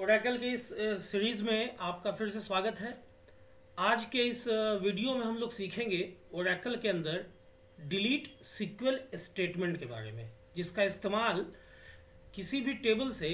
Oracle के इस series में आपका फिर से स्वागत है। आज के इस वीडियो में हम लोग सीखेंगे ओरेकल के अंदर डिलीट सीक्वल स्टेटमेंट के बारे में, जिसका इस्तेमाल किसी भी टेबल से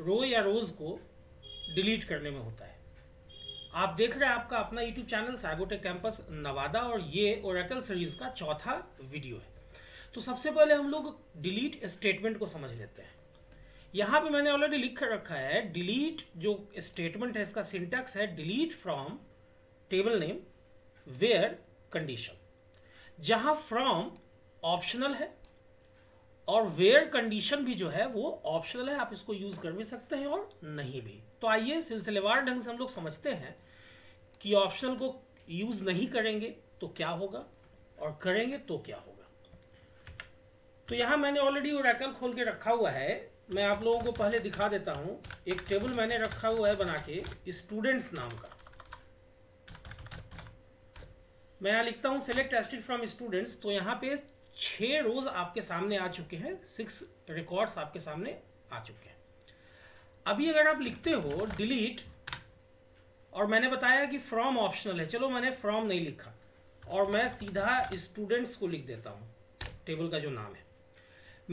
रो या रोज़ को डिलीट करने में होता है। आप देख रहे हैं आपका अपना YouTube channel Cybotech campus Nawada, और ये ओरेकल सीरीज़ का चौथा वीडियो है। तो सबसे पहले हम लोग डिलीट स्टेटमेंट को समझ लेते हैं। यहाँ पे मैंने ऑलरेडी लिख कर रखा है, डिलीट जो स्टेटमेंट है इसका सिंटैक्स है delete from table name where condition, जहाँ फ्रॉम ऑप्शनल है और वेयर कंडीशन भी जो है वो ऑप्शनल है, आप इसको यूज कर भी सकते हैं और नहीं भी। तो आइए सिलसिलेवार ढंग से हम लोग समझते हैं कि ऑप्शनल को यूज नहीं करेंगे तो क्या होगा और करेंगे तो क्या होगा। तो यहाँ मैंने ऑलरेडी ओरेकल खोल के रखा हुआ है, मैं आप लोगों को पहले दिखा देता हूँ। एक टेबल मैंने रखा हुआ है बना के स्टूडेंट्स नाम का। मैं यहाँ लिखता हूँ सेलेक्ट एस्टेट फ्रॉम स्टूडेंट्स। तो यहाँ पे 6 रोज आपके सामने आ चुके हैं, 6 रिकॉर्ड्स आपके सामने आ चुके हैं। अभी अगर आप लिखते हो डिलीट, और मैंने बताया कि फ्रॉम ऑप्शनल है, चलो मैंने फ्रॉम नहीं लिखा और मैं सीधा स्टूडेंट्स को लिख देता हूँ, टेबल का जो नाम है।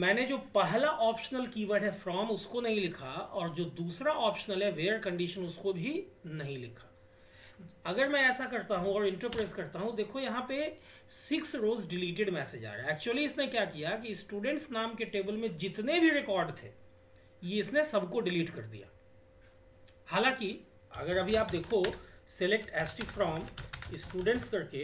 मैंने जो पहला ऑप्शनल कीवर्ड है फ्रॉम, उसको नहीं लिखा, और जो दूसरा ऑप्शनल है वेयर कंडीशन, उसको भी नहीं लिखा। अगर मैं ऐसा करता हूं और इंटर प्रेस करता हूं, देखो यहाँ पे 6 रोज डिलीटेड मैसेज आ रहा है। एक्चुअली इसने क्या किया कि स्टूडेंट्स नाम के टेबल में जितने भी रिकॉर्ड थे ये इसने सबको डिलीट कर दिया। हालांकि अगर अभी आप देखो सेलेक्ट एस्टिक फ्रॉम स्टूडेंट्स करके,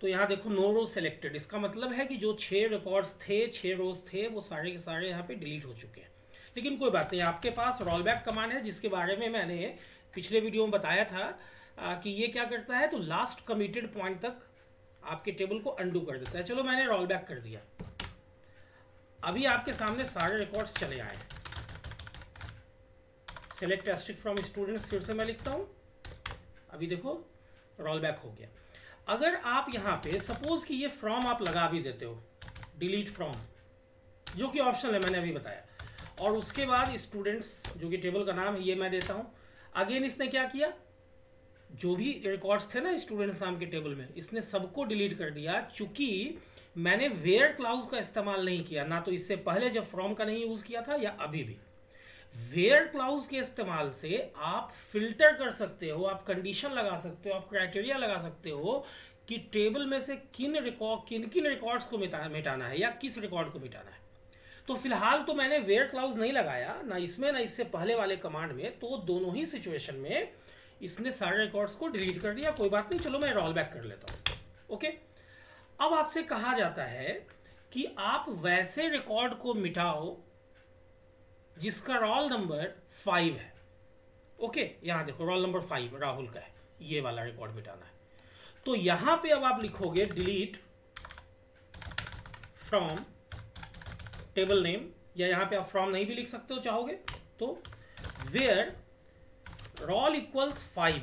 तो यहाँ देखो नो रोज सेलेक्टेड, इसका मतलब है कि जो 6 रिकॉर्ड्स थे, 6 रोज थे, वो सारे के सारे यहाँ पे डिलीट हो चुके हैं। लेकिन कोई बात नहीं, आपके पास रोलबैक कमांड है, जिसके बारे में मैंने पिछले वीडियो में बताया था कि ये क्या करता है, तो लास्ट कमिटेड पॉइंट तक आपके टेबल को अंडू कर देता है। चलो मैंने रोलबैक कर दिया, अभी आपके सामने सारे रिकॉर्ड्स चले आए। सेलेक्ट एस्ट्रिक फ्रॉम स्टूडेंट्स फिर से मैं लिखता हूँ, अभी देखो रोलबैक हो गया। अगर आप यहाँ पे सपोज कि ये फ्रॉम आप लगा भी देते हो, डिलीट फ्रॉम, जो कि ऑप्शन है मैंने अभी बताया, और उसके बाद स्टूडेंट्स जो कि टेबल का नाम है ये मैं देता हूँ। अगेन इसने क्या किया, जो भी रिकॉर्ड्स थे ना स्टूडेंट्स नाम के टेबल में, इसने सबको डिलीट कर दिया। चूंकि मैंने वेयर क्लॉज का इस्तेमाल नहीं किया, ना तो इससे पहले जब फ्रॉम का नहीं यूज़ किया था या अभी भी, वेयर क्लॉज के इस्तेमाल से आप फिल्टर कर सकते हो, आप कंडीशन लगा सकते हो, आप क्राइटेरिया लगा सकते हो कि टेबल में से किन रिकॉर्ड्स को मिटाना है या किस रिकॉर्ड को मिटाना है। तो फिलहाल तो मैंने वेयर क्लॉज नहीं लगाया, ना इसमें ना इससे पहले वाले कमांड में, तो दोनों ही सिचुएशन में इसने सारे रिकॉर्ड्स को डिलीट कर दिया। कोई बात नहीं, चलो मैं रोल बैक कर लेता हूँ। ओके, अब आपसे कहा जाता है कि आप वैसे रिकॉर्ड को मिटाओ जिसका रोल नंबर 5 है। ओके, यहाँ देखो रोल नंबर 5 राहुल का है, ये वाला रिकॉर्ड मिटाना है। तो यहाँ पे अब आप लिखोगे डिलीट फ्रॉम टेबल नेम, या यहाँ पे आप फ्रॉम नहीं भी लिख सकते हो चाहोगे तो, वेयर रोल इक्वल्स 5।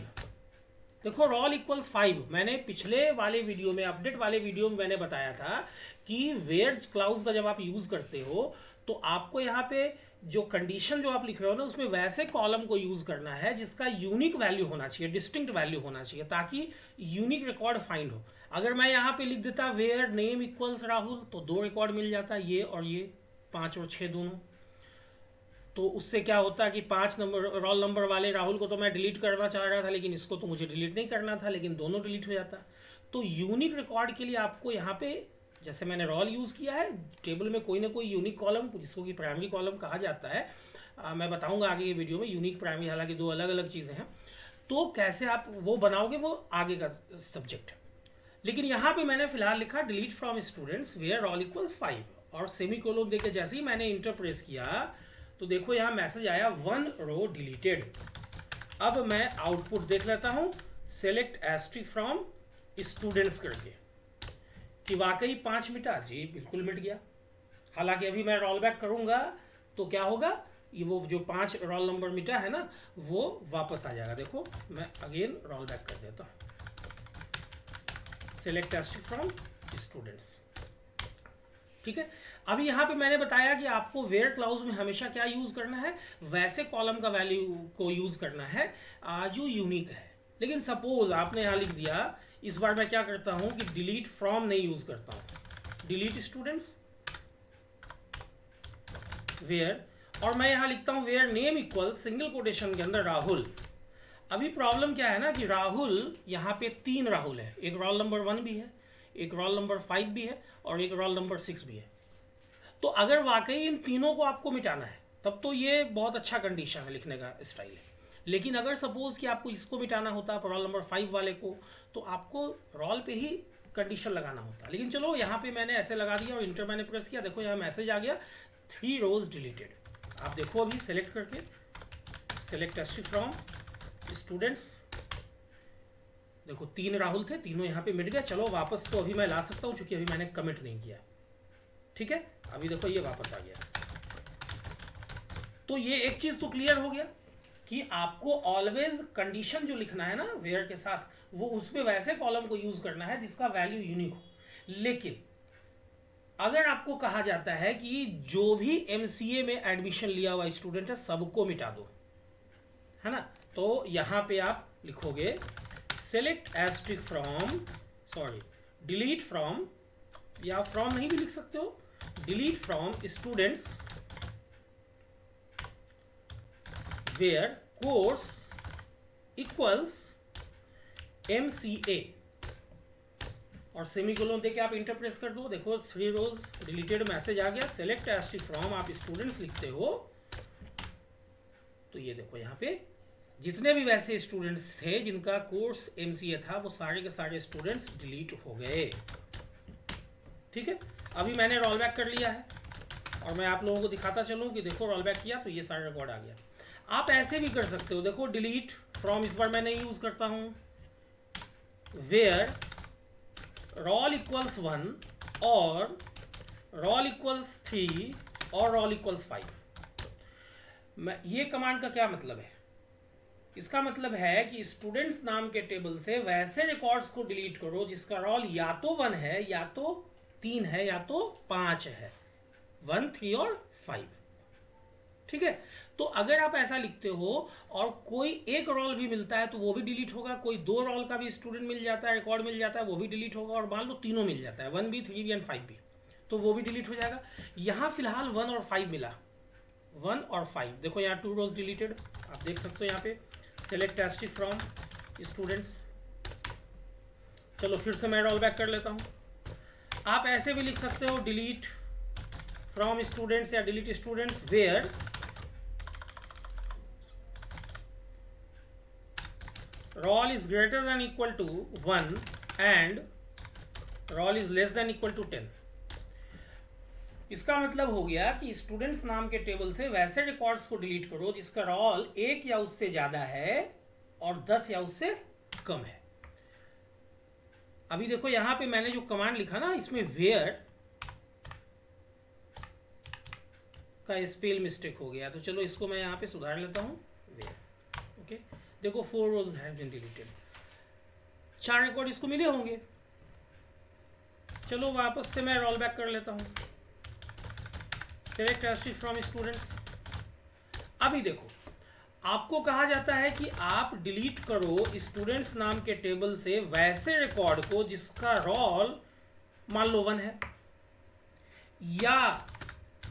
देखो रोल इक्वल्स 5, मैंने पिछले वाले वीडियो में, अपडेट वाले वीडियो में मैंने बताया था कि वेयर क्लॉज का जब आप यूज़ करते हो तो आपको यहाँ पे जो कंडीशन जो आप लिख रहे हो ना, उसमें वैसे कॉलम को यूज़ करना है जिसका यूनिक वैल्यू होना चाहिए, डिस्टिंक्ट वैल्यू होना चाहिए, ताकि यूनिक रिकॉर्ड फाइंड हो। अगर मैं यहाँ पे लिख देता वेयर नेम इक्वल्स राहुल, तो 2 रिकॉर्ड मिल जाता, ये और ये, 5 और 6 दोनों। तो उससे क्या होता कि 5 नंबर रोल नंबर वाले राहुल को तो मैं डिलीट करना चाह रहा था, लेकिन इसको तो मुझे डिलीट नहीं करना था, लेकिन दोनों डिलीट हो जाता। तो यूनिक रिकॉर्ड के लिए आपको यहाँ पे, जैसे मैंने रोल यूज़ किया है, टेबल में कोई ना कोई यूनिक कॉलम, जिसको कि प्राइमरी कॉलम कहा जाता है, मैं बताऊंगा आगे के वीडियो में। यूनिक प्राइमरी हालांकि 2 अलग अलग चीज़ें हैं, तो कैसे आप वो बनाओगे वो आगे का सब्जेक्ट है। लेकिन यहाँ पे मैंने फिलहाल लिखा delete from students where roll equals 5, और सेमीकोलन देके जैसे ही मैंने इंटर प्रेस किया तो देखो यहाँ मैसेज आया 1 रो डिलीटेड। अब मैं आउटपुट देख लेता हूँ सेलेक्ट एस्ट्रिक फ्रॉम स्टूडेंट्स करके, कि वाकई 5 मिटा, जी बिल्कुल मिट गया। हालांकि अभी मैं रोल बैक करूँगा तो क्या होगा, ये वो जो 5 रोल नंबर मिटा है ना वो वापस आ जाएगा। देखो मैं अगेन रोल बैक कर देता हूँ, सेलेक्ट एस्ट्रिक फ्रॉम स्टूडेंट्स। ठीक है। अभी यहाँ पे मैंने बताया कि आपको वेयर क्लाउज में हमेशा क्या यूज करना है, वैसे कॉलम का वैल्यू को यूज करना है जो यूनिक है। लेकिन सपोज आपने यहाँ लिख दिया, इस बार मैं क्या करता हूँ कि डिलीट फ्रॉम नहीं यूज करता हूँ, डिलीट स्टूडेंट्स वेयर, और मैं यहाँ लिखता हूँ where name equal single quotation के अंदर राहुल। अभी प्रॉब्लम क्या है ना कि राहुल यहाँ पे 3 राहुल है, एक रोल नंबर 1 भी है, एक रोल नंबर 5 भी है और एक रोल नंबर 6 भी है। तो अगर वाकई इन तीनों को आपको मिटाना है तब तो ये बहुत अच्छा कंडीशन है, लिखने का स्टाइल है। लेकिन अगर सपोज कि आपको इसको मिटाना होता है रोल नंबर 5 वाले को, तो आपको रोल पे ही कंडीशन लगाना होता। लेकिन चलो यहाँ पे मैंने ऐसे लगा दिया और इंटर मैंने प्रेस किया, देखो यहाँ मैसेज आ गया 3 रोज डिलीटेड। आप देखो अभी सेलेक्ट करके सेलेक्ट एस्ट्रिक फ्रॉम स्टूडेंट्स, देखो 3 राहुल थे, तीनों यहाँ पे मिट गए। चलो वापस तो अभी मैं ला सकता हूँ क्योंकि अभी मैंने कमिट नहीं किया, ठीक है। अभी देखो ये वापस आ गया। तो ये एक चीज तो क्लियर हो गया कि आपको ऑलवेज कंडीशन जो लिखना है ना वेयर के साथ, वो उसमें वैसे कॉलम को यूज करना है जिसका वैल्यू यूनिक हो। लेकिन अगर आपको कहा जाता है कि जो भी MCA में एडमिशन लिया हुआ स्टूडेंट है सबको मिटा दो, है ना, तो यहाँ पे आप लिखोगे select asterisk from, sorry delete from, या फ्रॉम नहीं भी लिख सकते हो, delete from students where course equals MCA, और सेमीकोलन देके आप इंटर प्रेस कर दो। देखो 3 रोज डिलीटेड मैसेज आ गया, सेलेक्ट एस्ट्रिक फ्रॉम आप स्टूडेंट्स लिखते हो तो ये देखो यहाँ पे जितने भी वैसे स्टूडेंट्स थे जिनका कोर्स MCA था वो सारे के सारे स्टूडेंट्स डिलीट हो गए, ठीक है। अभी मैंने रोल बैक कर लिया है और मैं आप लोगों को दिखाता चलूँ कि देखो रोल बैक किया तो ये सारा रिकॉर्ड आ गया। आप ऐसे भी कर सकते हो, देखो डिलीट फ्रॉम इस बार मैं नहीं यूज करता हूँ, वेयर रोल इक्वल्स 1 और रोल इक्वल्स 3 और रोल इक्वल्स 5। ये कमांड का क्या मतलब है? इसका मतलब है कि स्टूडेंट्स नाम के टेबल से वैसे रिकॉर्ड्स को डिलीट करो जिसका रोल या तो 1 है, या तो 3 है, या तो 5 है, 1, 3 और 5, ठीक है। तो अगर आप ऐसा लिखते हो और कोई एक रोल भी मिलता है तो वो भी डिलीट होगा, कोई 2 रोल का भी स्टूडेंट मिल जाता है, रिकॉर्ड मिल जाता है, वो भी डिलीट होगा, और मान लो तीनों मिल जाता है 1B, 3B एंड 5B, तो वो भी डिलीट हो जाएगा। यहाँ फिलहाल 1 और 5 मिला, 1 और 5, देखो यहाँ 2 रोज डिलीटेड, आप देख सकते हो यहाँ पे सेलेक्ट एस्ट्रिक फ्रॉम स्टूडेंट्स। चलो फिर से मैं रोल बैक कर लेता हूँ। आप ऐसे भी लिख सकते हो डिलीट फ्रॉम स्टूडेंट्स या delete students where roll is greater than equal to 1 and roll is less than equal to 10। इसका मतलब हो गया कि स्टूडेंट्स नाम के टेबल से वैसे रिकॉर्ड्स को डिलीट करो जिसका रोल 1 या उससे ज़्यादा है और 10 या उससे कम है। अभी देखो यहाँ पे मैंने जो कमांड लिखा ना, इसमें वेयर का स्पेल मिस्टेक हो गया, तो चलो इसको मैं यहाँ पे सुधार लेता हूँ, वेयर, ओके। देखो 4 rows have been deleted, 4 record इसको मिले होंगे। चलो वापस से मैं रोल बैक कर लेता हूँ, सेलेक्ट एस्ट्रिक फ्रॉम स्टूडेंट्स। अभी देखो आपको कहा जाता है कि आप डिलीट करो स्टूडेंट्स नाम के टेबल से वैसे रिकॉर्ड को जिसका रोल मान लो 1 है या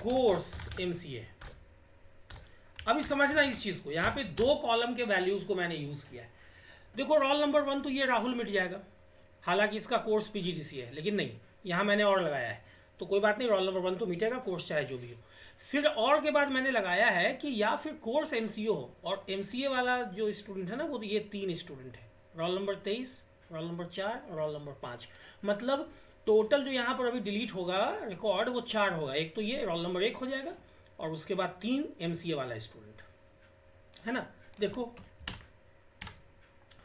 कोर्स MCA। अभी समझना इस चीज़ को, यहाँ पे 2 कॉलम के वैल्यूज़ को मैंने यूज़ किया है। देखो रोल नंबर 1 तो ये राहुल मिट जाएगा, हालांकि इसका कोर्स PGDC है, लेकिन नहीं, यहाँ मैंने और लगाया है तो कोई बात नहीं, रोल नंबर 1 तो मिटेगा, कोर्स चाहे जो भी हो। फिर और के बाद मैंने लगाया है कि या फिर कोर्स MCA हो, और MCA वाला जो स्टूडेंट है ना वो तो ये 3 स्टूडेंट है, रोल नंबर 23, रोल नंबर 4 और रोल नंबर 5। मतलब टोटल जो यहाँ पर अभी डिलीट होगा रिकॉर्ड वो 4 होगा, एक तो ये रोल नंबर 1 हो जाएगा और उसके बाद 3 MCA वाला स्टूडेंट, है ना। देखो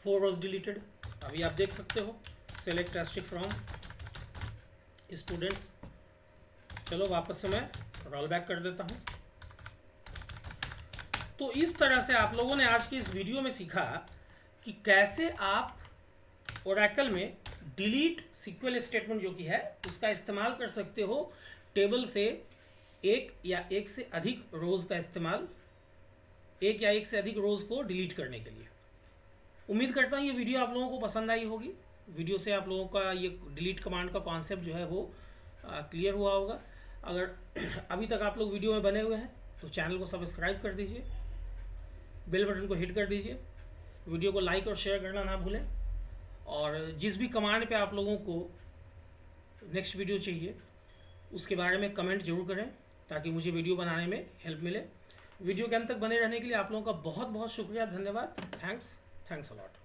4 रोज डिलीटेड, अभी आप देख सकते हो सेलेक्ट एस्ट्रिक फ्रॉम स्टूडेंट्स। चलो वापस से मैं रोल बैक कर देता हूँ। तो इस तरह से आप लोगों ने आज की इस वीडियो में सीखा कि कैसे आप ओरेकल में डिलीट SQL स्टेटमेंट जो कि है उसका इस्तेमाल कर सकते हो टेबल से एक या एक से अधिक रोज का इस्तेमाल, एक या एक से अधिक रोज को डिलीट करने के लिए। उम्मीद करता हूँ ये वीडियो आप लोगों को पसंद आई होगी। वीडियो से आप लोगों का ये डिलीट कमांड का कॉन्सेप्ट जो है वो क्लियर हुआ होगा। अगर अभी तक आप लोग वीडियो में बने हुए हैं तो चैनल को सब्सक्राइब कर दीजिए, बेल बटन को हिट कर दीजिए, वीडियो को लाइक और शेयर करना ना भूलें। और जिस भी कमांड पे आप लोगों को नेक्स्ट वीडियो चाहिए उसके बारे में कमेंट जरूर करें ताकि मुझे वीडियो बनाने में हेल्प मिले। वीडियो के अंत तक बने रहने के लिए आप लोगों का बहुत बहुत शुक्रिया, धन्यवाद। Thanks a lot.